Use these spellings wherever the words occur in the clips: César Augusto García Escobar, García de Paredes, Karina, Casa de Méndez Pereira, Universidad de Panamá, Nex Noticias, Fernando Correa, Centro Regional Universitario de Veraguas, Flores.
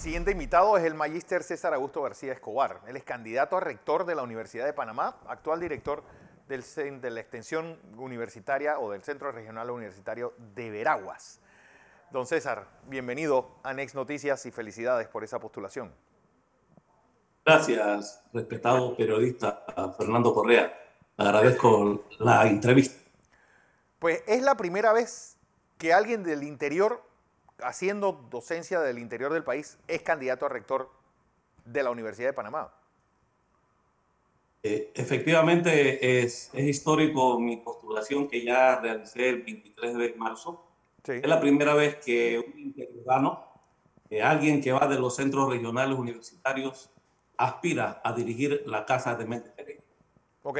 siguiente invitado es el magíster César Augusto García Escobar. Él es candidato a rector de la Universidad de Panamá, actual director de la extensión universitaria o del Centro Regional Universitario de Veraguas. Don César, bienvenido a Nex Noticias y felicidades por esa postulación. Gracias, respetado periodista Fernando Correa. Agradezco la entrevista. Pues es la primera vez que alguien del interior, haciendo docencia del interior del país, es candidato a rector de la Universidad de Panamá. Efectivamente, es histórico mi postulación que ya realicé el 23 de marzo. Sí. Es la primera vez que un interurbano, alguien que va de los centros regionales universitarios, aspira a dirigir la Casa de Méndez Pereira. Ok.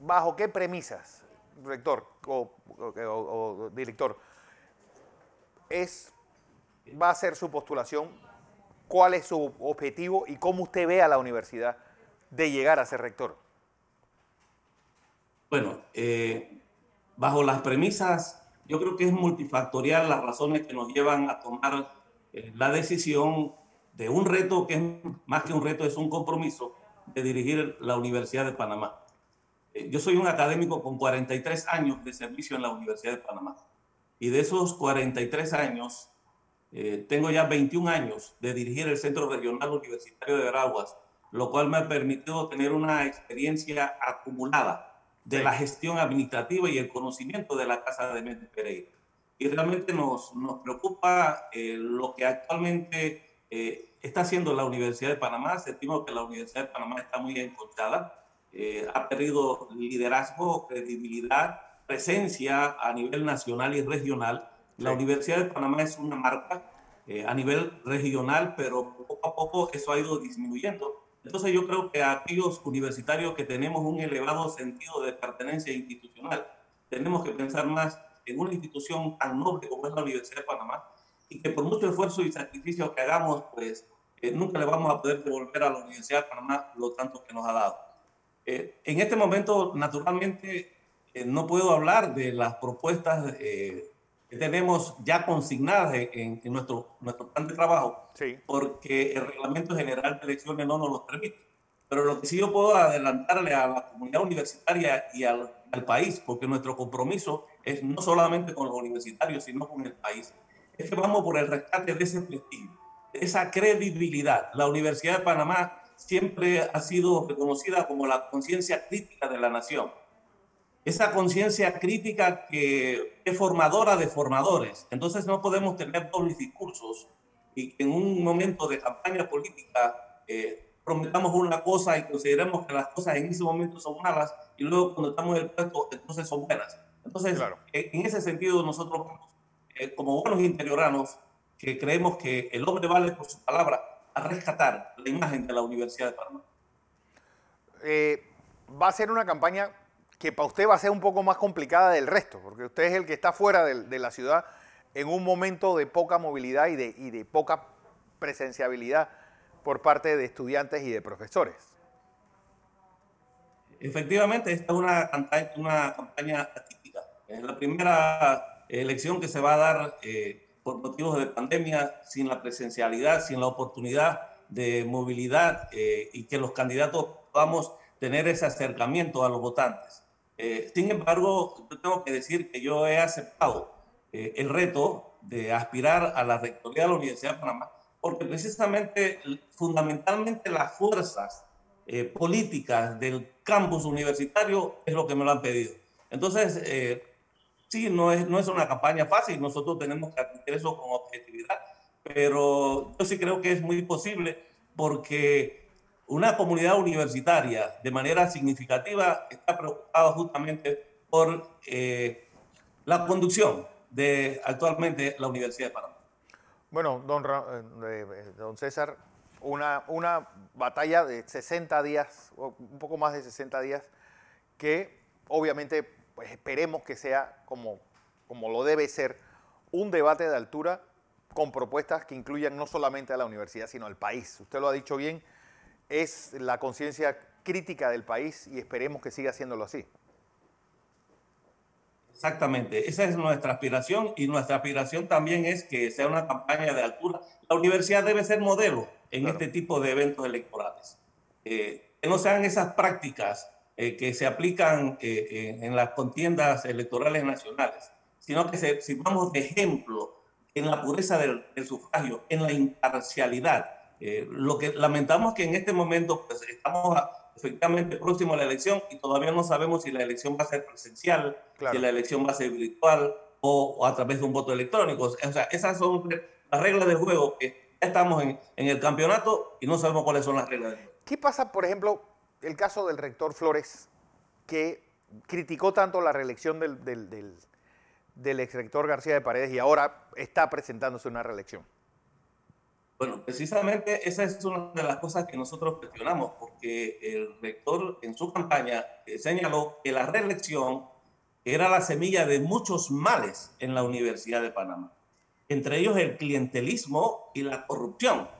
¿Bajo qué premisas, rector o director, va a ser su postulación? ¿Cuál es su objetivo y cómo usted ve a la universidad de llegar a ser rector? Bueno, bajo las premisas, yo creo que es multifactorial las razones que nos llevan a tomar la decisión de un reto que es más que un reto, es un compromiso de dirigir la Universidad de Panamá. Yo soy un académico con 43 años de servicio en la Universidad de Panamá. Y de esos 43 años, tengo ya 21 años de dirigir el Centro Regional Universitario de Veraguas, lo cual me ha permitido tener una experiencia acumulada de la gestión administrativa y el conocimiento de la Casa de Méndez Pereira. Y realmente nos preocupa lo que actualmente está haciendo la Universidad de Panamá. Sentimos que la Universidad de Panamá está muy encorchada, ha perdido liderazgo, credibilidad, presencia a nivel nacional y regional. La Universidad de Panamá es una marca a nivel regional, pero poco a poco eso ha ido disminuyendo. Entonces yo creo que a aquellos universitarios que tenemos un elevado sentido de pertenencia institucional, tenemos que pensar más en una institución tan noble como es la Universidad de Panamá, y que por mucho esfuerzo y sacrificio que hagamos, pues nunca le vamos a poder devolver a la Universidad de Panamá lo tanto que nos ha dado. En este momento, naturalmente, no puedo hablar de las propuestas que tenemos ya consignadas en nuestro plan de trabajo, sí, porque el Reglamento General de Elecciones no nos los permite. Pero lo que sí yo puedo adelantarle a la comunidad universitaria y al país, porque nuestro compromiso es no solamente con los universitarios, sino con el país, es que vamos por el rescate de ese prestigio, de esa credibilidad. La Universidad de Panamá siempre ha sido reconocida como la conciencia crítica de la nación. Esa conciencia crítica que es formadora de formadores. Entonces no podemos tener dobles discursos y que en un momento de campaña política prometamos una cosa y consideremos que las cosas en ese momento son malas y luego cuando estamos en el puesto entonces son buenas. Entonces, claro, en ese sentido nosotros, como buenos interioranos, que creemos que el hombre vale por su palabra, a rescatar la imagen de la Universidad de Panamá. Va a ser una campaña que para usted va a ser un poco más complicada del resto, porque usted es el que está fuera de la ciudad en un momento de poca movilidad y de poca presenciabilidad por parte de estudiantes y de profesores. Efectivamente, esta es una campaña atípica. Es la primera elección que se va a dar por motivos de pandemia, sin la presencialidad, sin la oportunidad de movilidad y que los candidatos podamos tener ese acercamiento a los votantes. Sin embargo, yo tengo que decir que yo he aceptado el reto de aspirar a la rectoría de la Universidad de Panamá, porque precisamente, fundamentalmente, las fuerzas políticas del campus universitario es lo que me lo han pedido. Entonces, sí, no es una campaña fácil, nosotros tenemos que hacer eso con objetividad, pero yo sí creo que es muy posible porque una comunidad universitaria de manera significativa está preocupada justamente por la conducción de actualmente la Universidad de Panamá. Bueno, don César, una batalla de 60 días, o un poco más de 60 días, que obviamente pues, esperemos que sea como lo debe ser, un debate de altura con propuestas que incluyan no solamente a la universidad, sino al país. Usted lo ha dicho bien. Es la conciencia crítica del país y esperemos que siga haciéndolo así. Exactamente, esa es nuestra aspiración, y nuestra aspiración también es que sea una campaña de altura. La universidad debe ser modelo en este tipo de eventos electorales. Que no sean esas prácticas que se aplican en las contiendas electorales nacionales, sino que sirvamos de ejemplo en la pureza del sufragio, en la imparcialidad. Lo que lamentamos es que en este momento pues, estamos efectivamente próximos a la elección y todavía no sabemos si la elección va a ser presencial, si la elección va a ser virtual o a través de un voto electrónico. O sea, esas son las reglas del juego. Ya estamos en el campeonato y no sabemos cuáles son las reglas del juego. ¿Qué pasa, por ejemplo, el caso del rector Flores, que criticó tanto la reelección del exrector García de Paredes y ahora está presentándose una reelección? Bueno, precisamente esa es una de las cosas que nosotros cuestionamos, porque el rector en su campaña señaló que la reelección era la semilla de muchos males en la Universidad de Panamá, entre ellos el clientelismo y la corrupción,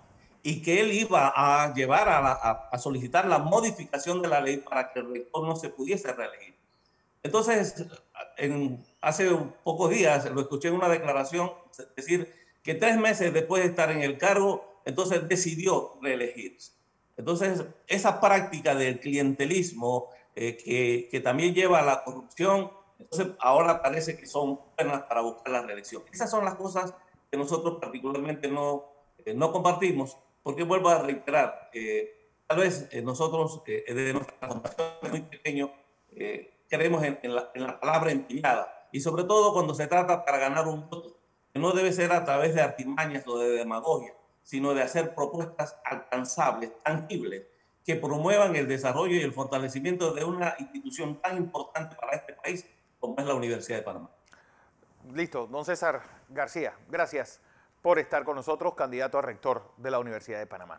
y que él iba a llevar a solicitar la modificación de la ley para que el rector no se pudiese reelegir. Entonces, hace pocos días lo escuché en una declaración decir que 3 meses después de estar en el cargo, entonces decidió reelegirse. Entonces, esa práctica del clientelismo que también lleva a la corrupción, entonces ahora parece que son buenas para buscar la reelección. Esas son las cosas que nosotros particularmente no compartimos, porque vuelvo a reiterar, tal vez nosotros, desde nuestra fundación muy pequeño, creemos en la palabra empeñada, y sobre todo cuando se trata para ganar un voto, que no debe ser a través de artimañas o de demagogia, sino de hacer propuestas alcanzables, tangibles, que promuevan el desarrollo y el fortalecimiento de una institución tan importante para este país como es la Universidad de Panamá. Listo, don César García, gracias por estar con nosotros, candidato a rector de la Universidad de Panamá.